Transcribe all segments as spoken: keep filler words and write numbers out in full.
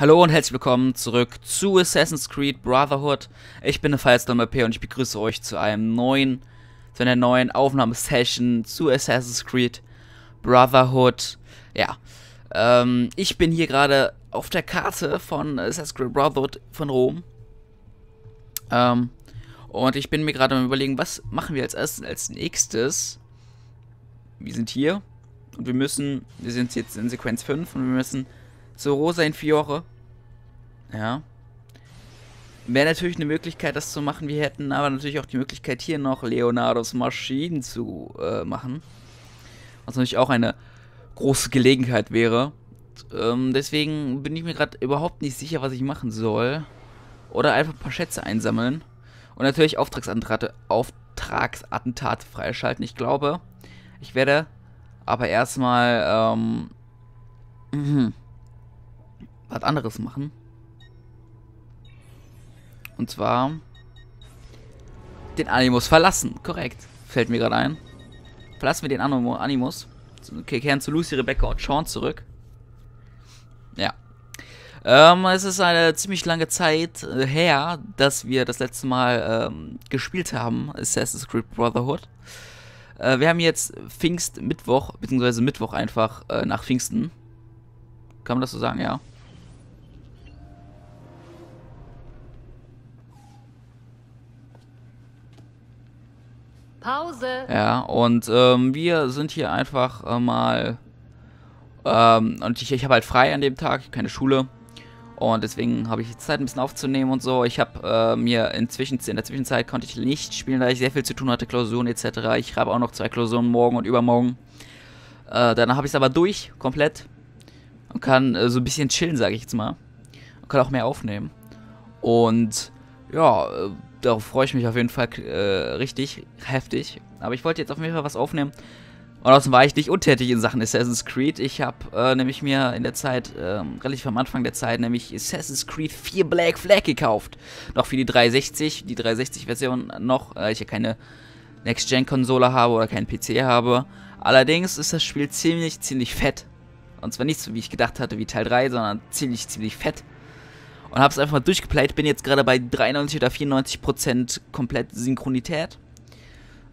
Hallo und herzlich willkommen zurück zu Assassin's Creed Brotherhood. Ich bin der FireStormLP und ich begrüße euch zu einem neuen, zu einer neuen Aufnahmesession zu Assassin's Creed Brotherhood. Ja, ähm, ich bin hier gerade auf der Karte von Assassin's Creed Brotherhood von Rom. Ähm, und ich bin mir gerade am Überlegen, was machen wir als erstes, als nächstes? Wir sind hier und wir müssen, wir sind jetzt in Sequenz fünf und wir müssen zu Rosa in Fiore. Ja. Wäre natürlich eine Möglichkeit, das zu machen. Wir hätten aber natürlich auch die Möglichkeit, hier noch Leonardos Maschinen zu äh, machen. Was natürlich auch eine große Gelegenheit wäre. Ähm, deswegen bin ich mir gerade überhaupt nicht sicher, was ich machen soll. Oder einfach ein paar Schätze einsammeln. Und natürlich Auftragsattentate, Auftragsattentate freischalten. Ich glaube, ich werde aber erstmal ähm, mh. was anderes machen. Und zwar den Animus verlassen. Korrekt. Fällt mir gerade ein. Verlassen wir den Animus. Okay, kehren zu Lucy, Rebecca und Sean zurück. Ja. Ähm, es ist eine ziemlich lange Zeit her, dass wir das letzte Mal ähm, gespielt haben. Assassin's Creed Brotherhood. Äh, wir haben jetzt Pfingstmittwoch, beziehungsweise Mittwoch einfach äh, nach Pfingsten. Kann man das so sagen, ja. Pause. Ja, und ähm, wir sind hier einfach äh, mal ähm, und ich, ich habe halt frei an dem Tag, keine Schule, und deswegen habe ich Zeit, ein bisschen aufzunehmen und so. Ich habe äh, mir inzwischen, in der Zwischenzeit konnte ich nicht spielen, da ich sehr viel zu tun hatte, Klausuren et cetera. Ich habe auch noch zwei Klausuren morgen und übermorgen. Äh, danach habe ich es aber durch, komplett, und kann äh, so ein bisschen chillen, sage ich jetzt mal. Und kann auch mehr aufnehmen. Und ja, äh, darauf freue ich mich auf jeden Fall äh, richtig heftig. Aber ich wollte jetzt auf jeden Fall was aufnehmen. Und außerdem war ich nicht untätig in Sachen Assassin's Creed. Ich habe äh, nämlich mir in der Zeit, äh, relativ am Anfang der Zeit, nämlich Assassin's Creed vier Black Flag gekauft. Noch für die dreihundertsechzig, die dreihundertsechzig-Version noch, äh, ich ja keine Next-Gen-Konsole habe oder keinen P C habe. Allerdings ist das Spiel ziemlich, ziemlich fett. Und zwar nicht so, wie ich gedacht hatte, wie Teil drei, sondern ziemlich, ziemlich fett. Und hab's einfach mal durchgeplayt, bin jetzt gerade bei dreiundneunzig oder vierundneunzig Prozent komplett Synchronität.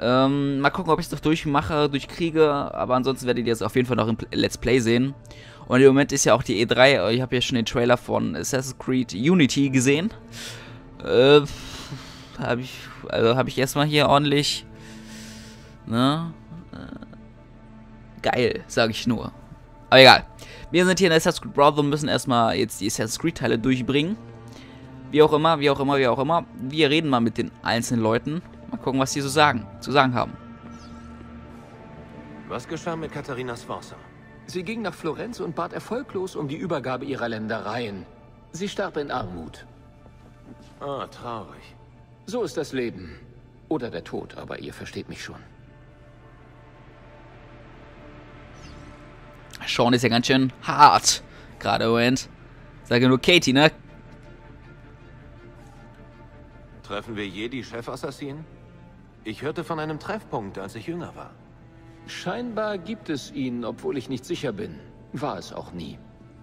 Ähm, mal gucken, ob ich es noch durchmache, durchkriege, aber ansonsten werdet ihr das auf jeden Fall noch im Let's Play sehen. Und im Moment ist ja auch die E drei, ich habe ja schon den Trailer von Assassin's Creed Unity gesehen. Äh, hab ich, also hab ich erstmal hier ordentlich, ne, äh, geil, sag ich nur. Aber egal. Wir sind hier in der Assassin's Creed Brotherhood und müssen erstmal jetzt die Assassin's Creed Teile durchbringen. Wie auch immer, wie auch immer, wie auch immer. Wir reden mal mit den einzelnen Leuten. Mal gucken, was die so sagen, zu sagen haben. Was geschah mit Katharina Sforza? Sie ging nach Florenz und bat erfolglos um die Übergabe ihrer Ländereien. Sie starb in Armut. Ah, traurig. So ist das Leben. Oder der Tod, aber ihr versteht mich schon. Sean ist ja ganz schön hart, gerade im Moment. Sage nur Katie, ne? Treffen wir je die Chefassassinen? Ich hörte von einem Treffpunkt, als ich jünger war. Scheinbar gibt es ihn, obwohl ich nicht sicher bin. War es auch nie.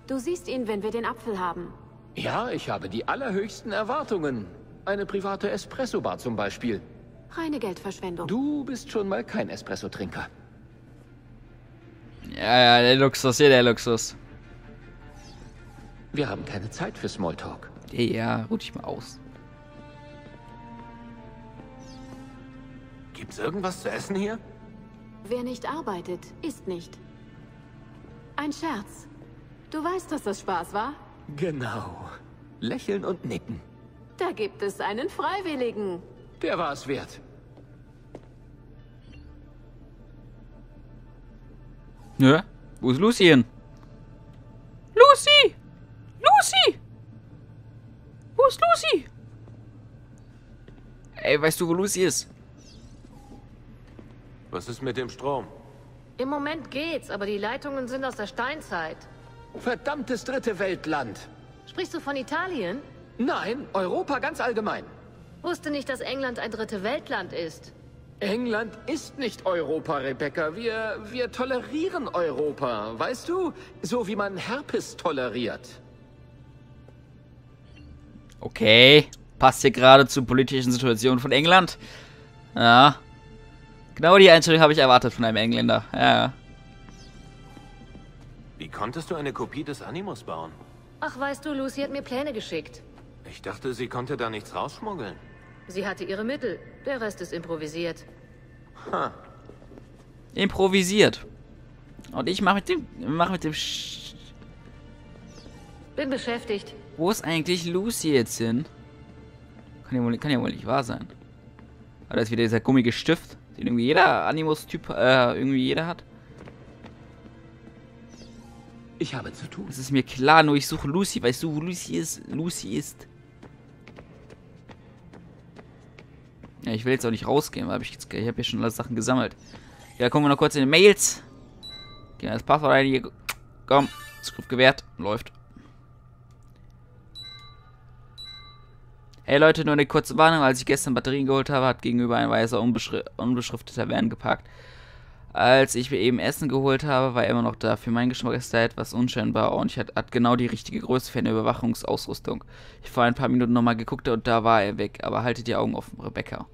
Du siehst ihn, wenn wir den Apfel haben. Ja, ich habe die allerhöchsten Erwartungen. Eine private Espresso-Bar zum Beispiel. Reine Geldverschwendung. Du bist schon mal kein Espresso-Trinker. Ja, ja, der Luxus, hier der Luxus. Wir haben keine Zeit für Smalltalk. Ja, ruh dich mal aus. Gibt's irgendwas zu essen hier? Wer nicht arbeitet, isst nicht. Ein Scherz. Du weißt, dass das Spaß war? Genau. Lächeln und nicken. Da gibt es einen Freiwilligen. Der war es wert. Ja, wo ist Lucy hin? Lucy! Lucy! Wo ist Lucy? Ey, weißt du, wo Lucy ist? Was ist mit dem Strom? Im Moment geht's, aber die Leitungen sind aus der Steinzeit. Verdammtes dritte Weltland! Sprichst du von Italien? Nein, Europa ganz allgemein. Wusste nicht, dass England ein dritte Weltland ist. England ist nicht Europa, Rebecca. Wir, wir tolerieren Europa, weißt du? So wie man Herpes toleriert. Okay. Passt hier gerade zur politischen Situation von England. Ja. Genau die Einstellung habe ich erwartet von einem Engländer. Ja. Wie konntest du eine Kopie des Animus bauen? Ach, weißt du, Lucy hat mir Pläne geschickt. Ich dachte, sie konnte da nichts rausschmuggeln. Sie hatte ihre Mittel. Der Rest ist improvisiert. Ha. Improvisiert. Und ich mache mit dem... Mach mit dem Sch Bin beschäftigt. Wo ist eigentlich Lucy jetzt hin? Kann ja wohl, kann ja wohl nicht wahr sein. Aber da ist wieder dieser gummige Stift, den irgendwie jeder Animus-Typ, äh, irgendwie jeder hat. Ich habe zu tun. Das ist mir klar, nur ich suche Lucy, weißt du, wo Lucy ist? Lucy ist. Ja, ich will jetzt auch nicht rausgehen, weil ich, ich habe hier schon alle Sachen gesammelt. Ja, kommen wir noch kurz in die Mails. Gehen wir das Passwort rein hier. Komm, Zugriff gewährt. Läuft. Hey Leute, nur eine kurze Warnung. Als ich gestern Batterien geholt habe, hat gegenüber ein weißer, unbeschri unbeschrifteter Van geparkt. Als ich mir eben Essen geholt habe, war er immer noch da. Für meinen Geschmack ist er etwas unscheinbar und ich hat, hat genau die richtige Größe für eine Überwachungsausrüstung. Ich habe vor ein paar Minuten nochmal geguckt und da war er weg. Aber haltet die Augen offen, Rebecca.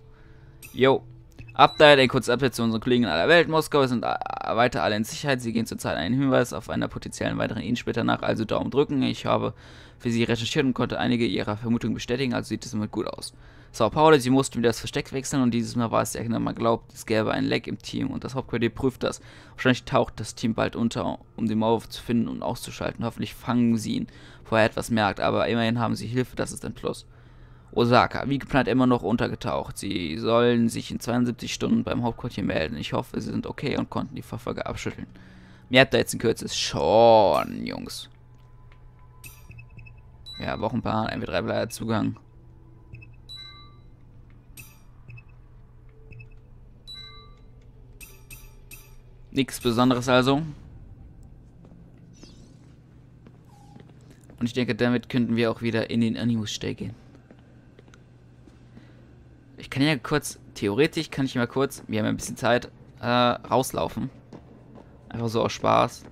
Yo. Update, ein kurzes Update zu unseren Kollegen in aller Welt. Moskau sind weiter alle in Sicherheit. Sie gehen zurzeit einen Hinweis auf einer potenziellen weiteren Ihnen später nach. Also Daumen drücken. Ich habe für sie recherchiert und konnte einige ihrer Vermutungen bestätigen. Also sieht es immer gut aus. Sao Paulo, sie mussten wieder das Versteck wechseln und dieses Mal war es der Erkenntnis, man glaubt, es gäbe ein Leck im Team und das Hauptquartier prüft das. Wahrscheinlich taucht das Team bald unter, um den Mauer zu finden und auszuschalten. Hoffentlich fangen sie ihn, bevor er etwas merkt, aber immerhin haben sie Hilfe, das ist ein Plus. Osaka, wie geplant immer noch untergetaucht. Sie sollen sich in zweiundsiebzig Stunden beim Hauptquartier melden. Ich hoffe, sie sind okay und konnten die Verfolger abschütteln. Mir habt ihr jetzt ein kürzes Sean, Jungs. Ja, Wochenplan, M W drei Bleier Zugang. Nichts Besonderes also. Und ich denke, damit könnten wir auch wieder in den Animus-Stall gehen. Ich kann ja kurz, theoretisch kann ich mal kurz, wir haben ja ein bisschen Zeit, äh, rauslaufen. Einfach so aus Spaß.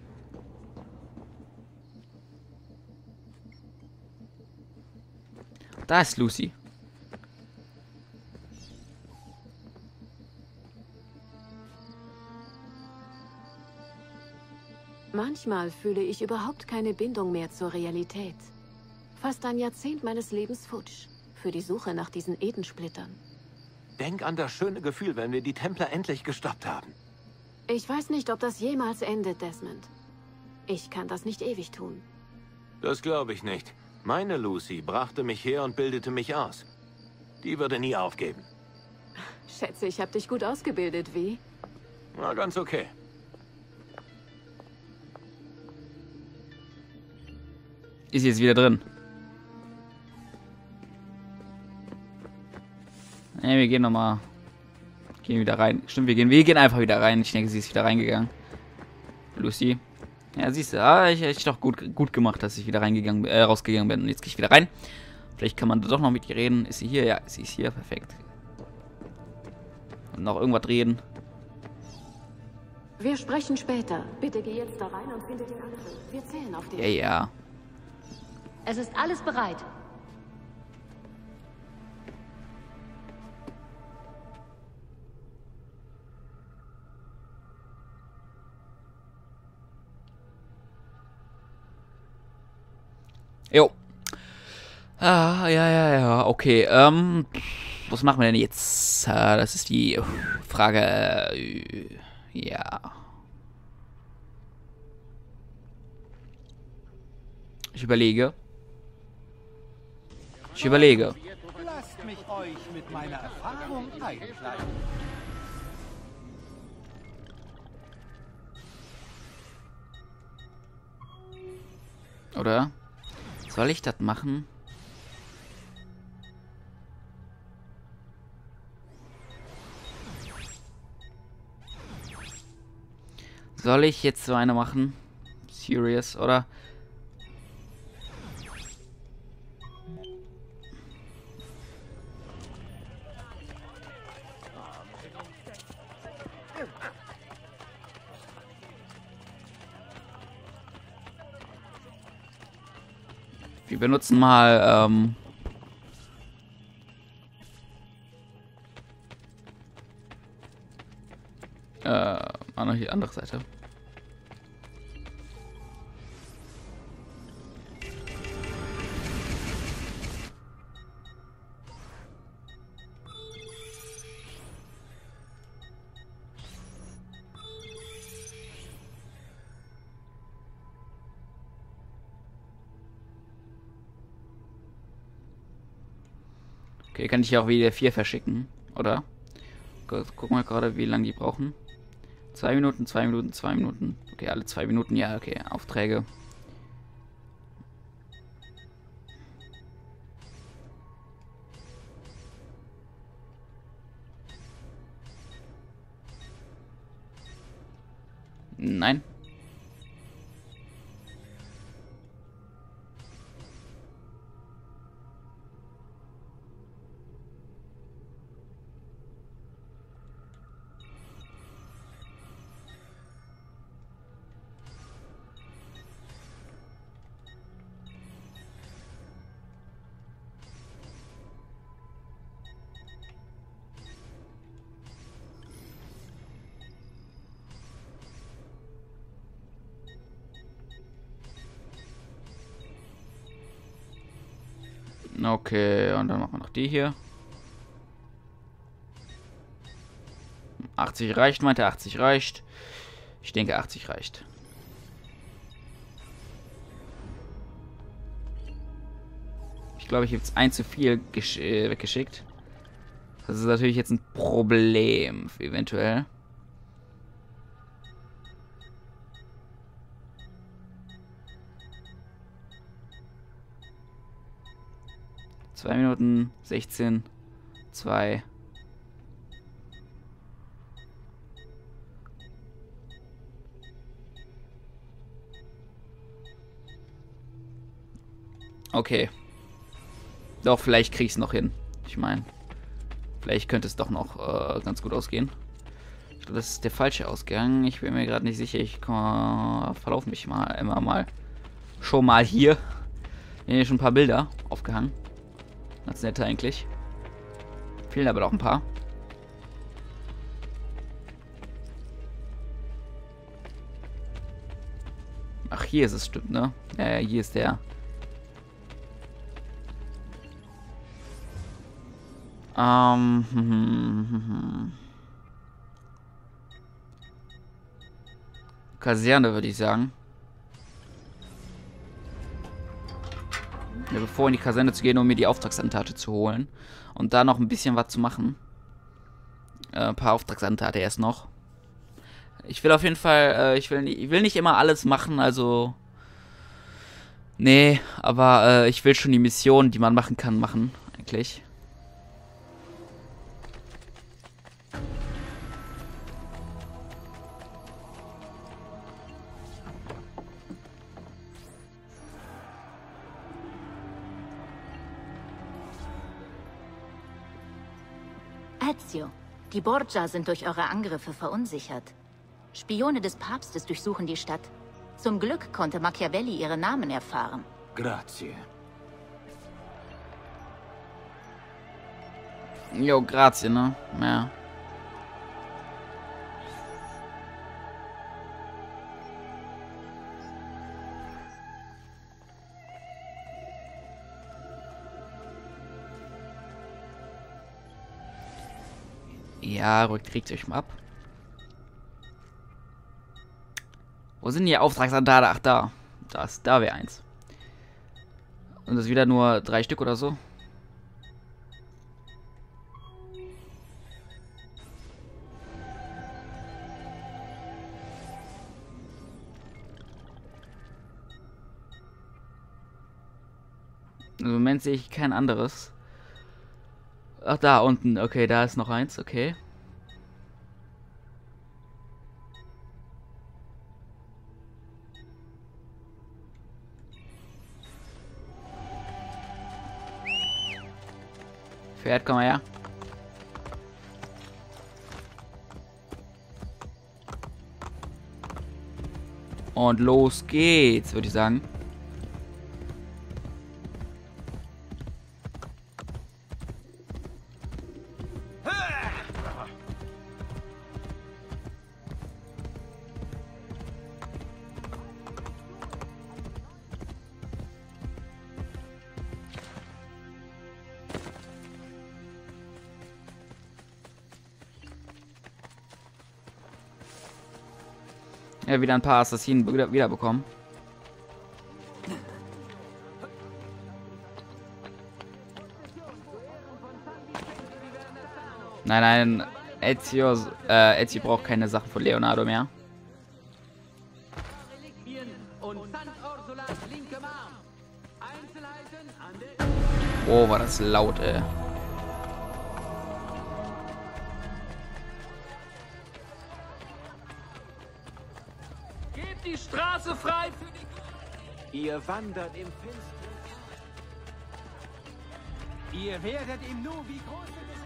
Da ist Lucy. Manchmal fühle ich überhaupt keine Bindung mehr zur Realität. Fast ein Jahrzehnt meines Lebens futsch, für die Suche nach diesen Edensplittern. Denk an das schöne Gefühl, wenn wir die Templer endlich gestoppt haben. Ich weiß nicht, ob das jemals endet, Desmond. Ich kann das nicht ewig tun. Das glaube ich nicht. Meine Lucy brachte mich her und bildete mich aus. Die würde nie aufgeben. Schätze, ich habe dich gut ausgebildet, wie? Na, ganz okay. Ist jetzt wieder drin. Ne, wir gehen nochmal. Gehen wieder rein. Stimmt, wir gehen. Wir gehen einfach wieder rein. Ich denke, sie ist wieder reingegangen. Lucy. Ja, siehst du. Ah, ich hätte doch gut, gut gemacht, dass ich wieder reingegangen, äh, rausgegangen bin. Und jetzt gehe ich wieder rein. Vielleicht kann man da doch noch mit ihr reden. Ist sie hier? Ja, sie ist hier. Perfekt. Und noch irgendwas reden. Wir sprechen später. Bitte geh jetzt da rein und finde den anderen. Wir zählen auf den. Ja, ja. Es ist alles bereit. Jo. Ah, ja, ja, ja. Okay, ähm... was machen wir denn jetzt? Das ist die Frage... Ja... Ich überlege... Ich überlege. Lasst mich euch mit meiner Erfahrung einkleiden. Oder? Soll ich das machen? Soll ich jetzt so eine machen? Serious, oder? Wir benutzen mal, ähm, Äh, auch noch die andere Seite. Okay, kann ich auch wieder vier verschicken, oder? Gucken wir gerade, wie lange die brauchen. Zwei Minuten, zwei Minuten, zwei Minuten. Okay, alle zwei Minuten, ja, okay, Aufträge. Nein. Okay, und dann machen wir noch die hier. achtzig reicht, meinte achtzig reicht. Ich denke, achtzig reicht. Ich glaube, ich habe jetzt ein zu viel äh, weggeschickt. Das ist natürlich jetzt ein Problem, eventuell. zwei Minuten, sechzehn, zwei. Okay. Doch, vielleicht krieg ich's noch hin. Ich meine, vielleicht könnte es doch noch äh, ganz gut ausgehen. Ich glaube, das ist der falsche Ausgang. Ich bin mir gerade nicht sicher. Ich verlauf mich mal immer mal. Schon mal hier. Ich habe hier schon ein paar Bilder aufgehangen. Ganz nett eigentlich. Fehlen aber noch ein paar. Ach, hier ist es, stimmt, ne? Ja, hier ist der. Ähm. Um, hm, hm, hm. Kaserne, würde ich sagen. Mir bevor in die Kaserne zu gehen, um mir die Auftragsantage zu holen. Und da noch ein bisschen was zu machen. Äh, ein paar Auftragsantage erst noch. Ich will auf jeden Fall, äh, ich, will, ich will nicht immer alles machen, also... Nee, aber äh, ich will schon die Missionen, die man machen kann, machen, eigentlich. Die Borgia sind durch eure Angriffe verunsichert. Spione des Papstes durchsuchen die Stadt. Zum Glück konnte Machiavelli ihre Namen erfahren. Grazie. Jo, grazie, ne? Ja. Ja, rückt, kriegt euch mal ab. Wo sind die Auftragsantage? Ach, da. Das, da wäre eins. Und das wieder nur drei Stück oder so. Im Moment sehe ich kein anderes. Ach, da unten. Okay, da ist noch eins. Okay. Pferd, komm mal her. Und los geht's, würde ich sagen. Ja, wieder ein paar Assassinen wieder, wiederbekommen. Nein, nein, Ezio, äh, Ezio braucht keine Sachen von Leonardo mehr. Oh, war das laut, ey. Gebt die Straße frei für die Guten. Ihr wandert im Finstern. Ihr werdet im Nu wie große